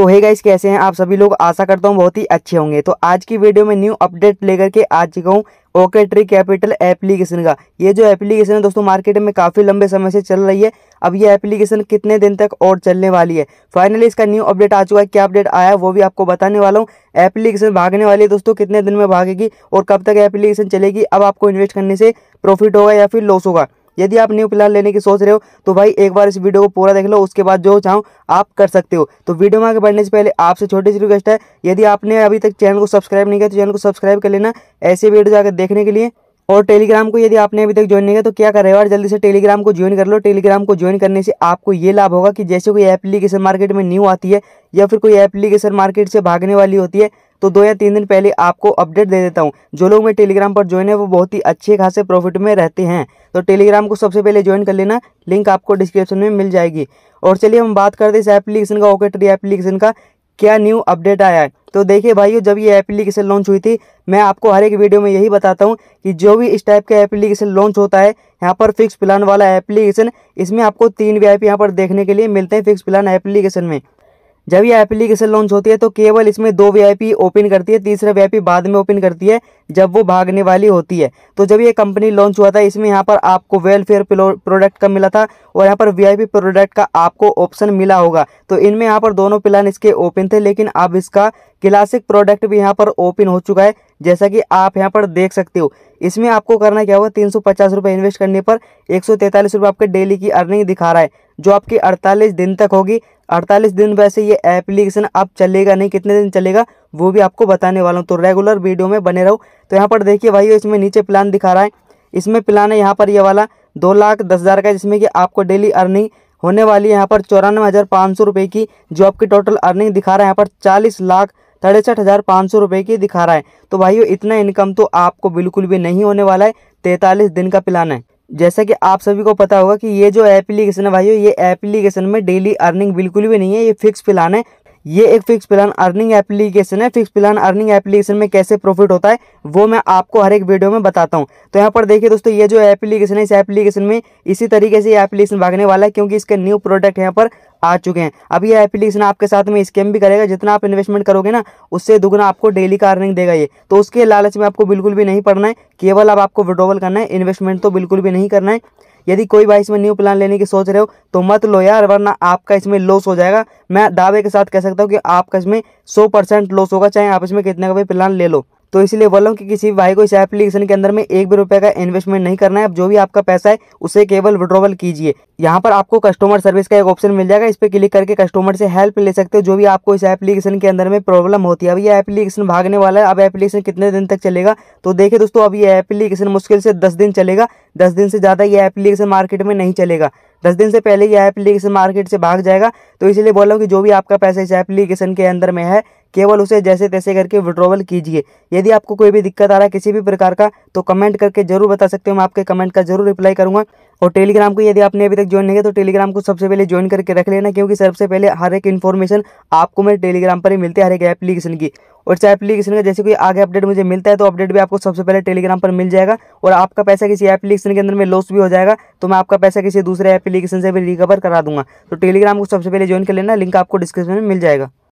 सो hey guys, कैसे हैं आप सभी लोग। आशा करता हूँ बहुत ही अच्छे होंगे। तो आज की वीडियो में न्यू अपडेट लेकर के आ चुका हूँ ऑक्ट्री कैपिटल एप्लीकेशन का। ये जो एप्लीकेशन है दोस्तों मार्केट में काफ़ी लंबे समय से चल रही है। अब ये एप्लीकेशन कितने दिन तक और चलने वाली है, फाइनली इसका न्यू अपडेट आ चुका है। क्या अपडेट आया वो भी आपको बताने वाला हूँ। एप्लीकेशन भागने वाली है दोस्तों, कितने दिन में भागेगी और कब तक एप्लीकेशन चलेगी। अब आपको इन्वेस्ट करने से प्रॉफिट होगा या फिर लॉस होगा। यदि आप न्यू प्लान लेने की सोच रहे हो तो भाई एक बार इस वीडियो को पूरा देख लो, उसके बाद जो चाहो आप कर सकते हो। तो वीडियो में आगे बढ़ने से पहले आपसे छोटी सी रिक्वेस्ट है, यदि आपने अभी तक चैनल को सब्सक्राइब नहीं किया तो चैनल को सब्सक्राइब कर लेना ऐसे वीडियो जाकर देखने के लिए। और टेलीग्राम को यदि आपने अभी तक ज्वाइन नहीं किया तो क्या कर रहे हो यार, जल्दी से टेलीग्राम को ज्वाइन कर लो। टेलीग्राम को ज्वाइन करने से आपको ये लाभ होगा कि जैसे कोई एप्लीकेशन मार्केट में न्यू आती है या फिर कोई एप्लीकेशन मार्केट से भागने वाली होती है तो 2 या 3 दिन पहले आपको अपडेट दे देता हूँ। जो लोग मेरे टेलीग्राम पर ज्वाइन है वो बहुत ही अच्छे खासे प्रॉफिट में रहते हैं। तो टेलीग्राम को सबसे पहले ज्वाइन कर लेना, लिंक आपको डिस्क्रिप्शन में मिल जाएगी। और चलिए हम बात करते हैं इस एप्लीकेशन का, ऑक्ट्री एप्लीकेशन का क्या न्यू अपडेट आया है। तो देखिए भाइयों, जब ये एप्लीकेशन लॉन्च हुई थी, मैं आपको हर एक वीडियो में यही बताता हूँ कि जो भी इस टाइप का एप्लीकेशन लॉन्च होता है, यहाँ पर फिक्स प्लान वाला एप्लीकेशन, इसमें आपको 3 VIP यहाँ पर देखने के लिए मिलते हैं फिक्स प्लान एप्लीकेशन में। जब ये एप्लीकेशन लॉन्च होती है तो केवल इसमें 2 VIP ओपन करती है, तीसरा VIP बाद में ओपन करती है जब वो भागने वाली होती है। तो जब ये कंपनी लॉन्च हुआ था इसमें यहाँ पर आपको वेलफेयर प्रोडक्ट का मिला था और यहाँ पर VIP प्रोडक्ट का आपको ऑप्शन मिला होगा। तो इनमें यहाँ पर दोनों प्लान इसके ओपन थे, लेकिन अब इसका क्लासिक प्रोडक्ट भी यहाँ पर ओपन हो चुका है जैसा कि आप यहाँ पर देख सकते हो। इसमें आपको करना क्या होगा, 350 रुपये इन्वेस्ट करने पर 143 रुपये आपके डेली की अर्निंग दिखा रहा है जो आपकी 48 दिन तक होगी। 48 दिन वैसे ये एप्लीकेशन अब चलेगा नहीं, कितने दिन चलेगा वो भी आपको बताने वाला हूँ, तो रेगुलर वीडियो में बने रहो। तो यहाँ पर देखिए भाई, इसमें नीचे प्लान दिखा रहा है, इसमें प्लान है यहाँ पर ये वाला 2,10,000 का, जिसमें कि आपको डेली अर्निंग होने वाली है यहाँ पर 94,500 रुपये की, जो आपकी टोटल अर्निंग दिखा रहा है यहाँ पर 40,63,500 रुपये की दिखा रहा है। तो भाइयों इतना इनकम तो आपको बिल्कुल भी नहीं होने वाला है, 43 दिन का प्लान है। जैसा कि आप सभी को पता होगा कि ये जो एप्लीकेशन है भाइयों, ये एप्लीकेशन में डेली अर्निंग बिल्कुल भी नहीं है, ये फिक्स प्लान है। ये एक फिक्स प्लान अर्निंग एप्लीकेशन है। फिक्स प्लान अर्निंग एप्लीकेशन में कैसे प्रॉफिट होता है वो मैं आपको हर एक वीडियो में बताता हूँ। तो यहाँ पर देखिए दोस्तों, ये जो एप्लीकेशन है इस एप्लीकेशन में इसी तरीके से ये एप्लीकेशन भागने वाला है, क्योंकि इसके न्यू प्रोडक्ट यहाँ पर आ चुके हैं। अब ये एप्लीकेशन आपके साथ में स्कैम भी करेगा, जितना आप इन्वेस्टमेंट करोगे ना उससे दुगना आपको डेली का अर्निंग देगा ये। तो उसके लालच में आपको बिल्कुल भी नहीं पड़ना है, केवल अब आपको विड्रॉवल करना है, इन्वेस्टमेंट तो बिल्कुल भी नहीं करना है। यदि कोई भाई इसमें न्यू प्लान लेने की सोच रहे हो तो मत लो यार, वरना आपका इसमें लॉस हो जाएगा। मैं दावे के साथ कह सकता हूँ कि आपका इसमें 100% लॉस होगा, चाहे आप इसमें कितने का भी प्लान ले लो। तो इसलिए बोल रहा हूँ कि किसी भाई को इस एप्लीकेशन के अंदर में एक भी रुपये का इन्वेस्टमेंट नहीं करना है। अब जो भी आपका पैसा है उसे केवल विड्रॉवल कीजिए। यहाँ पर आपको कस्टमर सर्विस का एक ऑप्शन मिल जाएगा, इस पर क्लिक करके कस्टमर से हेल्प ले सकते हो जो भी आपको इस एप्लीकेशन के अंदर में प्रॉब्लम होती है। अब ये एप्लीकेशन भागने वाला है, अब एप्लीकेशन कितने दिन तक चलेगा तो देखिए दोस्तों, अब ये एप्लीकेशन मुश्किल से 10 दिन चलेगा। 10 दिन से ज़्यादा ये एप्लीकेशन मार्केट में नहीं चलेगा, 10 दिन से पहले ये एप्लीकेशन मार्केट से भाग जाएगा। तो इसलिए बोल रहा हूँ कि जो भी आपका पैसा इस एप्लीकेशन के अंदर में है केवल उसे जैसे तैसे करके विड्रॉवल कीजिए। यदि आपको कोई भी दिक्कत आ रहा है किसी भी प्रकार का तो कमेंट करके जरूर बता सकते हो, मैं आपके कमेंट का जरूर रिप्लाई करूंगा। और टेलीग्राम को यदि आपने अभी तक ज्वाइन नहीं किया तो टेलीग्राम को सबसे पहले ज्वाइन करके रख लेना, क्योंकि सबसे पहले हर एक इन्फॉर्मेशन आपको मेरे टेलीग्राम पर ही मिलती है हर एक एप्लीकेशन की। और इस एप्लीकेशन का जैसे कोई आगे अपडेट मुझे मिलता है तो अपडेट भी आपको सबसे पहले टेलीग्राम पर मिल जाएगा। और आपका पैसा किसी एप्लीकेशन के अंदर में लॉस भी हो जाएगा तो मैं आपका पैसा किसी दूसरे एप्लीकेशन से भी रिकवर करा दूंगा। तो टेलीग्राम को सबसे पहले ज्वाइन कर लेना, लिंक आपको डिस्क्रिप्शन में मिल जाएगा।